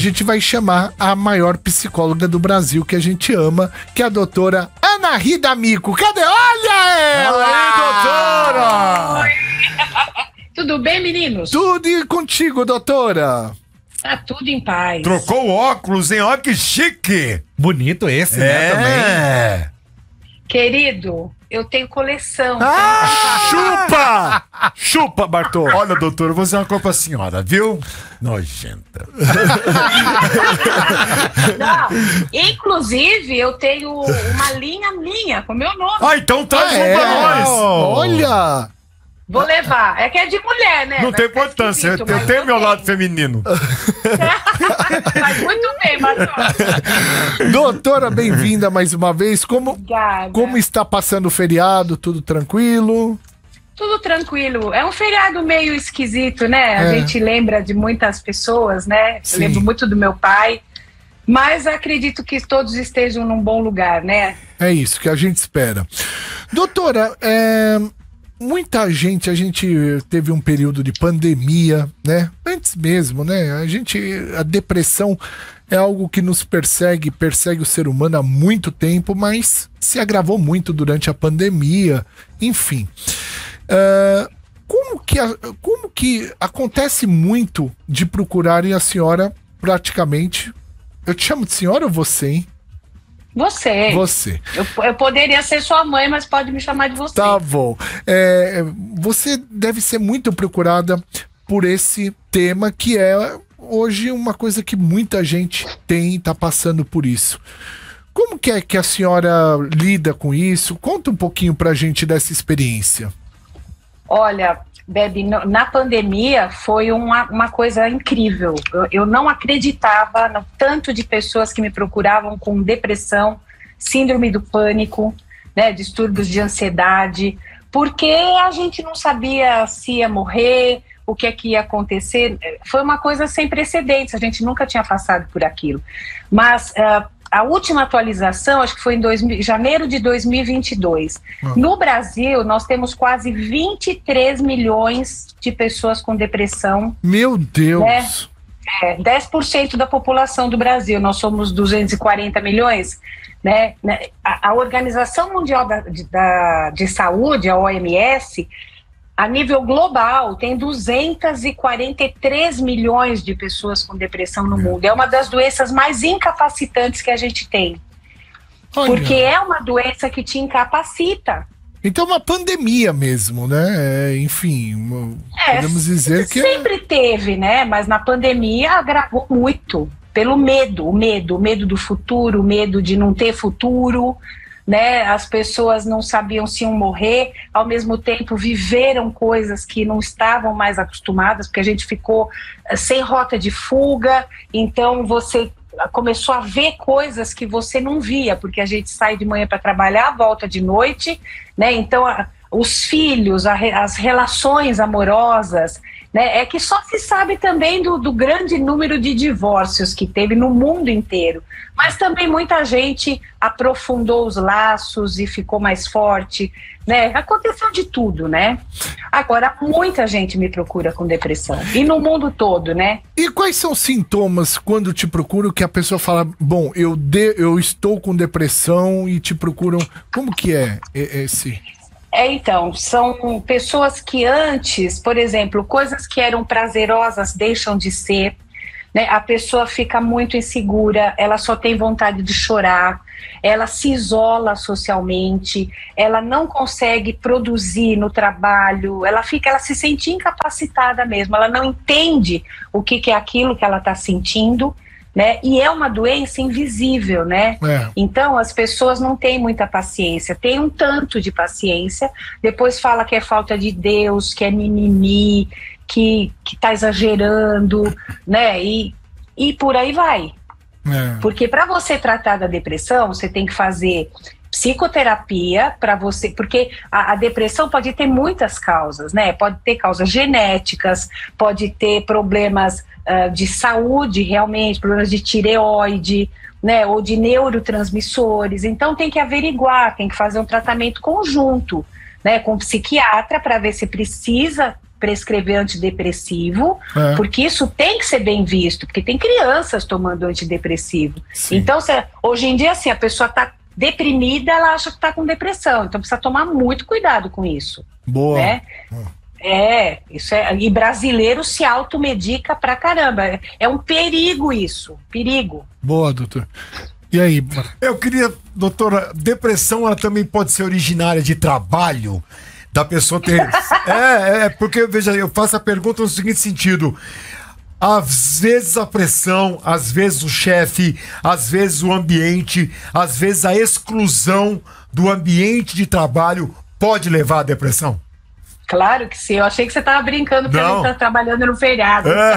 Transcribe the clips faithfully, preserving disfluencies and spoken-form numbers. gente vai chamar a maior psicóloga do Brasil que a gente ama, que é a doutora Anahy D'Amico. Cadê? Olha ela! Olá, aí, doutora! Oi. Tudo bem, meninos? Tudo e contigo, doutora? Tá tudo em paz. Trocou o óculos, hein? Olha que chique! Bonito esse, é. né? Também. Querido, eu tenho coleção. Ah, chupa! Chupa, Bartô. Olha, doutor, eu vou fazer uma coisa pra senhora, viu? Nojenta. Não, inclusive, eu tenho uma linha minha, com o meu nome. Ah, então traz um pra nós. Olha! Vou levar. É que é de mulher, né? Não tem importância. Eu tenho meu lado feminino. Mas muito bem, Matheus. Doutora, bem-vinda mais uma vez. Como, como está passando o feriado? Tudo tranquilo? Tudo tranquilo. É um feriado meio esquisito, né? A é. gente lembra de muitas pessoas, né? Sim. Eu lembro muito do meu pai. Mas acredito que todos estejam num bom lugar, né? É isso que a gente espera. Doutora, é... muita gente, a gente teve um período de pandemia, né? Antes mesmo, né? A gente, a depressão é algo que nos persegue, persegue o ser humano há muito tempo, mas se agravou muito durante a pandemia, enfim. Uh, como que, a, como que acontece muito de procurarem a senhora praticamente... Eu te chamo de senhora ou você, hein? Você. Você. Eu, eu poderia ser sua mãe, mas pode me chamar de você. Tá bom. É, você deve ser muito procurada por esse tema que é hoje uma coisa que muita gente tem e tá passando por isso. Como que é que a senhora lida com isso? Conta um pouquinho pra gente dessa experiência. Olha, Bebe, na pandemia foi uma, uma coisa incrível. Eu, eu não acreditava no tanto de pessoas que me procuravam com depressão, síndrome do pânico, né, distúrbios de ansiedade, porque a gente não sabia se ia morrer, o que é que ia acontecer. Foi uma coisa sem precedentes, a gente nunca tinha passado por aquilo. Mas... Uh, a última atualização, acho que foi em janeiro de dois mil e vinte e dois. Ah. No Brasil, nós temos quase vinte e três milhões de pessoas com depressão. Meu Deus! Né? É, dez por cento da população do Brasil. Nós somos duzentos e quarenta milhões. Né? A, a Organização Mundial da, de, da, de Saúde, a O M S, a nível global, tem duzentos e quarenta e três milhões de pessoas com depressão no mundo. É uma das doenças mais incapacitantes que a gente tem. Olha. Porque é uma doença que te incapacita. Então, uma pandemia mesmo, né? É, enfim, uma, é, podemos dizer que... Sempre teve, né? Mas na pandemia agravou muito. Pelo medo, o medo. O medo do futuro, o medo de não ter futuro... Né? As pessoas não sabiam se iam morrer, ao mesmo tempo viveram coisas que não estavam mais acostumadas, porque a gente ficou sem rota de fuga, então você começou a ver coisas que você não via, porque a gente sai de manhã para trabalhar, volta de noite, né? Então a, os filhos, a, as relações amorosas, né? É que só se sabe também do, do grande número de divórcios que teve no mundo inteiro. Mas também muita gente aprofundou os laços e ficou mais forte, né? Aconteceu de tudo, né? Agora, muita gente me procura com depressão. E no mundo todo, né? E quais são os sintomas quando te procuram que a pessoa fala, bom, eu, de, eu estou com depressão e te procuram... Como que é esse... É, então, são pessoas que antes, por exemplo, coisas que eram prazerosas deixam de ser, né? A pessoa fica muito insegura, ela só tem vontade de chorar, ela se isola socialmente, ela não consegue produzir no trabalho, ela fica, ela se sente incapacitada mesmo, ela não entende o que, que é aquilo que ela está sentindo, né? E é uma doença invisível, né? É. Então as pessoas não têm muita paciência, tem um tanto de paciência, depois fala que é falta de Deus, que é mimimi, que, que tá exagerando, né? E, e por aí vai. É. Porque para você tratar da depressão, você tem que fazer psicoterapia para você, porque a, a depressão pode ter muitas causas, né? Pode ter causas genéticas, pode ter problemas uh, de saúde realmente, problemas de tireoide, né? Ou de neurotransmissores. Então tem que averiguar, tem que fazer um tratamento conjunto, né? Com o psiquiatra para ver se precisa prescrever antidepressivo, é. porque isso tem que ser bem visto, porque tem crianças tomando antidepressivo. Sim. Então, se, hoje em dia, assim, a pessoa está deprimida, ela acha que está com depressão, então precisa tomar muito cuidado com isso. Boa. Né? Boa. É, isso é, e brasileiro se automedica pra caramba. É, é um perigo isso, perigo. Boa, doutor. E aí? Eu queria, doutora, depressão ela também pode ser originária de trabalho? Da pessoa ter... é, é, porque, veja, eu faço a pergunta no seguinte sentido. Às vezes a pressão, às vezes o chefe, às vezes o ambiente, às vezes a exclusão do ambiente de trabalho pode levar à depressão? Claro que sim. Eu achei que você estava brincando porque não. a gente tá trabalhando no feriado. É.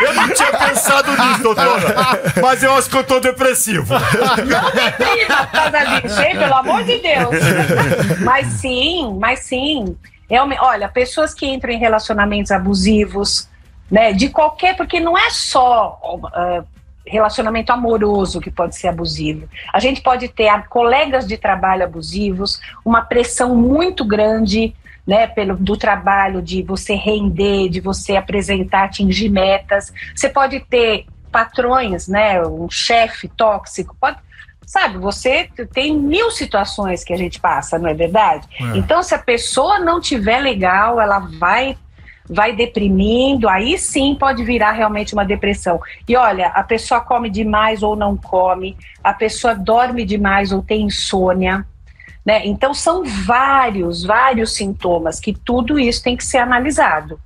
Eu não tinha pensado nisso, doutora. Mas eu acho que eu tô depressivo. Não deprima por causa disso, hein? Pelo amor de Deus. Mas sim, mas sim. É uma... Olha, pessoas que entram em relacionamentos abusivos, né? De qualquer... Porque não é só... Uh, relacionamento amoroso que pode ser abusivo. A gente pode ter a, colegas de trabalho abusivos, uma pressão muito grande, né, pelo, do trabalho, de você render, de você apresentar, atingir metas. Você pode ter patrões, né, um chefe tóxico, pode, sabe, você tem mil situações que a gente passa, não é verdade? É. Então, se a pessoa não tiver legal, ela vai... vai deprimindo, aí sim pode virar realmente uma depressão. E olha, a pessoa come demais ou não come, a pessoa dorme demais ou tem insônia, né? Então são vários, vários sintomas que tudo isso tem que ser analisado.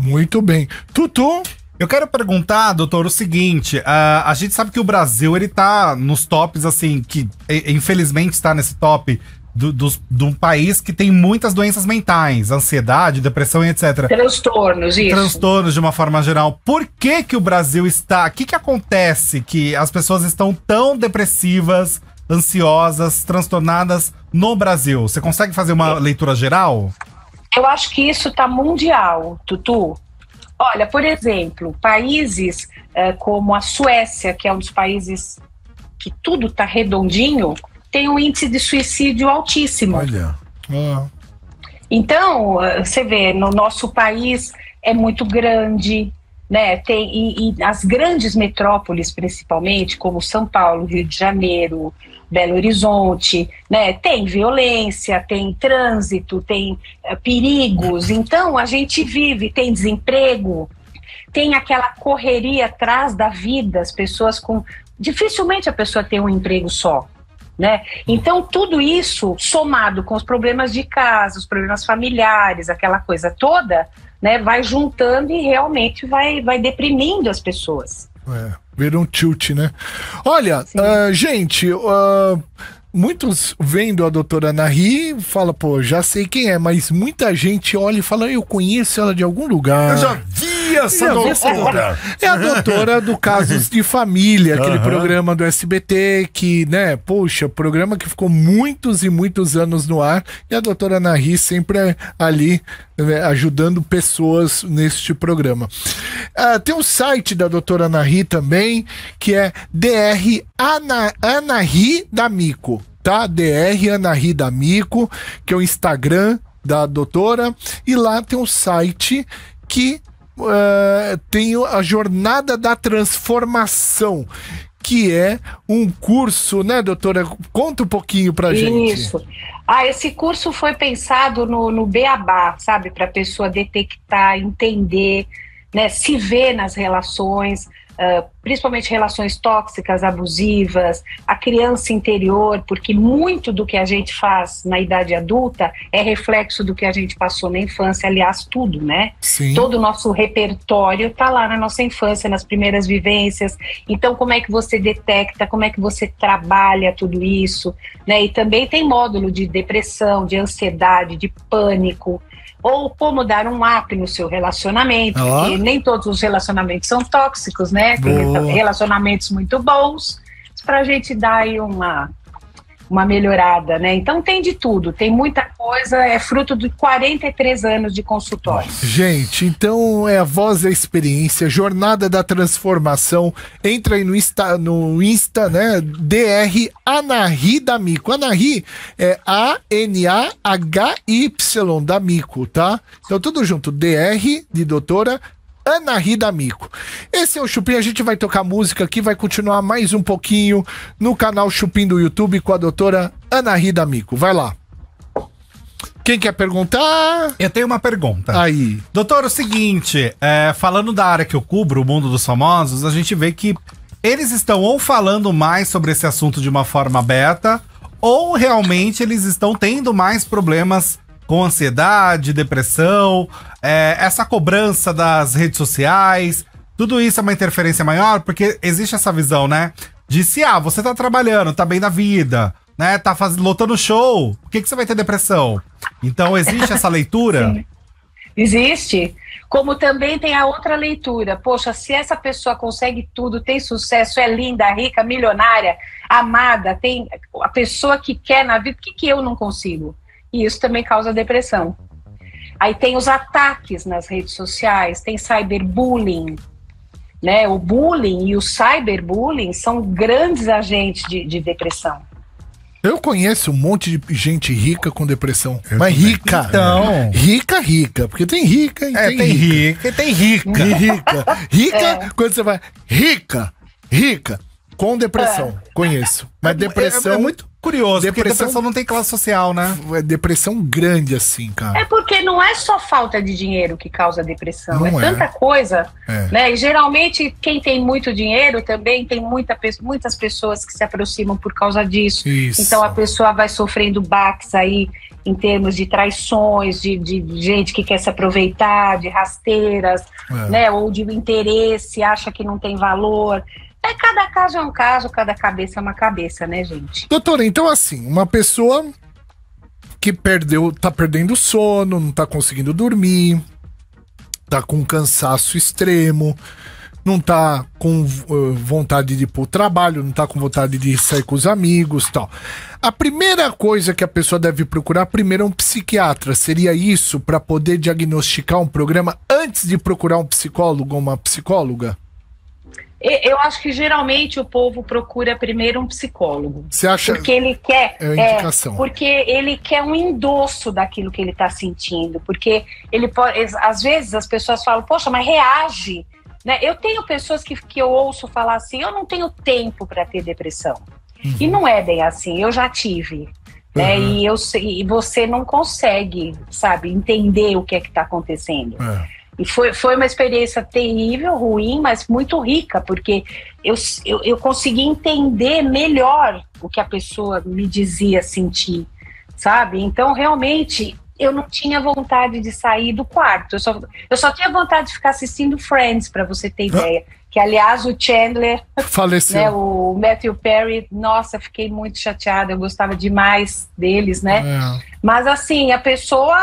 Muito bem. Tutu, eu quero perguntar, doutor, o seguinte, a, a gente sabe que o Brasil, ele tá nos tops, assim, que infelizmente está nesse top... Do, do, de um país que tem muitas doenças mentais, ansiedade, depressão e etcétera. Transtornos, isso. Transtornos de uma forma geral. Por que que o Brasil está... O que que acontece que as pessoas estão tão depressivas, ansiosas, transtornadas no Brasil? Você consegue fazer uma é. leitura geral? Eu acho que isso está mundial, Tutu. Olha, por exemplo, países é, como a Suécia, que é um dos países que tudo está redondinho... tem um índice de suicídio altíssimo. Olha. Ah. Então, você vê, no nosso país é muito grande, né? Tem, e, e as grandes metrópoles, principalmente, como São Paulo, Rio de Janeiro, Belo Horizonte, né? Tem violência, tem trânsito, tem uh, perigos. Então, a gente vive, tem desemprego, tem aquela correria atrás da vida, as pessoas com... Dificilmente a pessoa tem um emprego só. Né? Então tudo isso somado com os problemas de casa, os problemas familiares, aquela coisa toda, né, vai juntando e realmente vai, vai deprimindo as pessoas. É, vira um tilt, né? Olha, uh, gente, uh, muitos vendo a doutora Anahy fala, pô, já sei quem é, mas muita gente olha e fala, eu conheço ela de algum lugar. Eu já vi! Essa doutora. É a doutora do Casos de Família, aquele uhum. programa do S B T que, né, poxa, programa que ficou muitos e muitos anos no ar, e a doutora Anahy sempre ali, né, ajudando pessoas neste programa. Ah, tem um site da doutora Anahy também, que é Dra Anahy D'Amico, tá? Dra Anahy D'Amico, que é o Instagram da doutora, e lá tem um site que Uh, tem a Jornada da Transformação, que é um curso, né, doutora? Conta um pouquinho pra gente. Isso. Ah, esse curso foi pensado no, no Beabá, sabe? Pra pessoa detectar, entender, né? Se ver nas relações, uh, principalmente relações tóxicas, abusivas, a criança interior, porque muito do que a gente faz na idade adulta é reflexo do que a gente passou na infância, aliás, tudo, né? Sim. Todo o nosso repertório tá lá na nossa infância, nas primeiras vivências. Então, como é que você detecta, como é que você trabalha tudo isso, né? E também tem módulo de depressão, de ansiedade, de pânico, ou como dar um up no seu relacionamento, ah. porque nem todos os relacionamentos são tóxicos, né? Boa. Relacionamentos muito bons, pra gente dar aí uma, uma melhorada, né? Então tem de tudo, tem muita coisa, é fruto de quarenta e três anos de consultório. Gente, então é a voz da experiência, Jornada da Transformação. Entra aí no Insta, no Insta, né? Dra Anahy D'Amico. Anahy é A N A H Y D'Amico, tá? Então tudo junto, Dr de doutora, Anahy D'Amico. Esse é o Chupim, a gente vai tocar música aqui, vai continuar mais um pouquinho no canal Chupim do YouTube com a doutora Anahy D'Amico. Vai lá. Quem quer perguntar? Eu tenho uma pergunta. Aí. Doutor, o seguinte, é, falando da área que eu cubro, o mundo dos famosos, a gente vê que eles estão ou falando mais sobre esse assunto de uma forma aberta, ou realmente eles estão tendo mais problemas com ansiedade, depressão, é, essa cobrança das redes sociais, tudo isso é uma interferência maior, porque existe essa visão, né? De se, ah, você tá trabalhando, tá bem na vida, né? Tá faz... lotando show, por que que você vai ter depressão? Então, existe essa leitura? Sim. Existe. Como também tem a outra leitura. Poxa, se essa pessoa consegue tudo, tem sucesso, é linda, rica, milionária, amada, tem a pessoa que quer na vida, por que que eu não consigo? E isso também causa depressão. Aí tem os ataques nas redes sociais, tem cyberbullying, né? O bullying e o cyberbullying são grandes agentes de, de depressão. Eu conheço um monte de gente rica com depressão. Eu mas também. Rica. Então. Rica, rica. Porque tem rica e é, tem, tem rica. rica. Tem rica. Rica. Rica, é. Quando você vai... Rica, rica. Com depressão, é. Conheço. Mas depressão... É, é muito curioso, depressão, porque depressão não tem classe social, né? É depressão grande, assim, cara. É porque não é só falta de dinheiro que causa depressão. É, é tanta coisa, é. Né? E geralmente, quem tem muito dinheiro também tem muita, muitas pessoas que se aproximam por causa disso. Isso. Então a pessoa vai sofrendo baques aí, em termos de traições, de, de gente que quer se aproveitar, de rasteiras, é. Né? Ou de interesse, acha que não tem valor... É, cada caso é um caso, cada cabeça é uma cabeça, né, gente? Doutora, então assim, uma pessoa que perdeu, tá perdendo sono, não tá conseguindo dormir, tá com cansaço extremo, não tá com uh, vontade de ir pro trabalho, não tá com vontade de sair com os amigos e tal. A primeira coisa que a pessoa deve procurar primeiro é um psiquiatra. Seria isso para poder diagnosticar um programa antes de procurar um psicólogo ou uma psicóloga? Eu acho que geralmente o povo procura primeiro um psicólogo. Você acha? Porque ele quer, é uma indicação. É, porque ele quer um endosso daquilo que ele está sentindo. Porque ele pode, às vezes as pessoas falam, poxa, mas reage. Né? Eu tenho pessoas que, que eu ouço falar assim, eu não tenho tempo para ter depressão. Uhum. E não é bem assim, eu já tive. Né? Uhum. E, eu, e você não consegue, sabe, entender o que é que está acontecendo. É. E foi, foi uma experiência terrível, ruim, mas muito rica, porque eu, eu, eu consegui entender melhor o que a pessoa me dizia sentir, sabe? Então, realmente, eu não tinha vontade de sair do quarto. Eu só, eu só tinha vontade de ficar assistindo Friends, para você ter ideia. Que, aliás, o Chandler, faleceu. Né, o Matthew Perry, nossa, fiquei muito chateada, eu gostava demais deles, né? É. Mas assim, a pessoa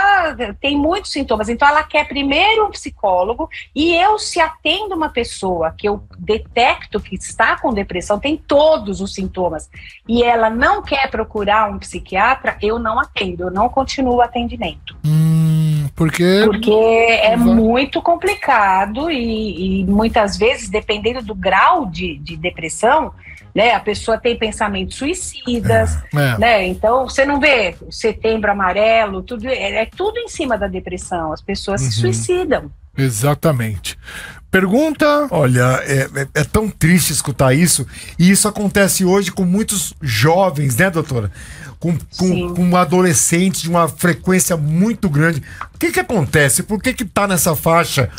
tem muitos sintomas, então ela quer primeiro um psicólogo, e eu se atendo uma pessoa que eu detecto que está com depressão, tem todos os sintomas, e ela não quer procurar um psiquiatra, eu não atendo, eu não continuo o atendimento. Hum, porque... porque é muito complicado e, e muitas vezes, dependendo do grau de, de depressão, né, a pessoa tem pensamentos suicidas, é, é. Né, então você não vê Setembro Amarelo, tudo, é, é tudo em cima da depressão, as pessoas uhum. se suicidam. Exatamente. Pergunta? Olha, é, é, é tão triste escutar isso, e isso acontece hoje com muitos jovens, né, doutora? Com, com, com adolescentes de uma frequência muito grande. O que que acontece? Por que que tá nessa faixa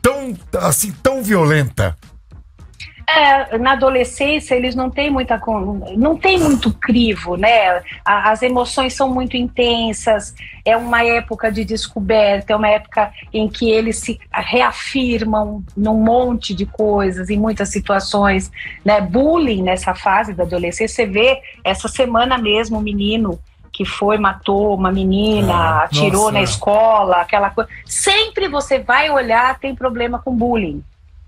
tão, assim, tão violenta? É, na adolescência eles não têm muita, não tem muito crivo, né? A, as emoções são muito intensas, é uma época de descoberta, é uma época em que eles se reafirmam num monte de coisas, em muitas situações, né? Bullying nessa fase da adolescência, você vê essa semana mesmo o menino que foi, matou uma menina, é, atirou nossa. Na escola, aquela coisa. Sempre você vai olhar, tem problema com bullying.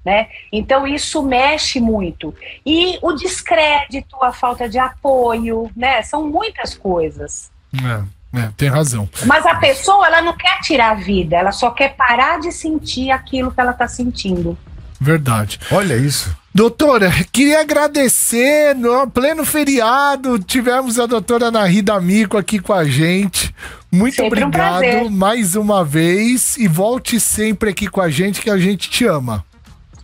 né? Então isso mexe muito. E o descrédito, a falta de apoio, né? São muitas coisas. É, é, tem razão. Mas a pessoa, ela não quer tirar a vida, ela só quer parar de sentir aquilo que ela está sentindo. Verdade. Olha isso. Doutora, queria agradecer, no pleno feriado, tivemos a doutora Anahy D'Amico aqui com a gente. Muito sempre obrigado um mais uma vez e volte sempre aqui com a gente, que a gente te ama.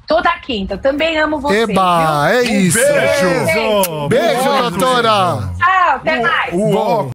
Toda quinta, também amo você. Eba, viu? É isso. Um beijo. Beijo, beijo, beijo doutora. Tchau, até mais. Uou. Uou.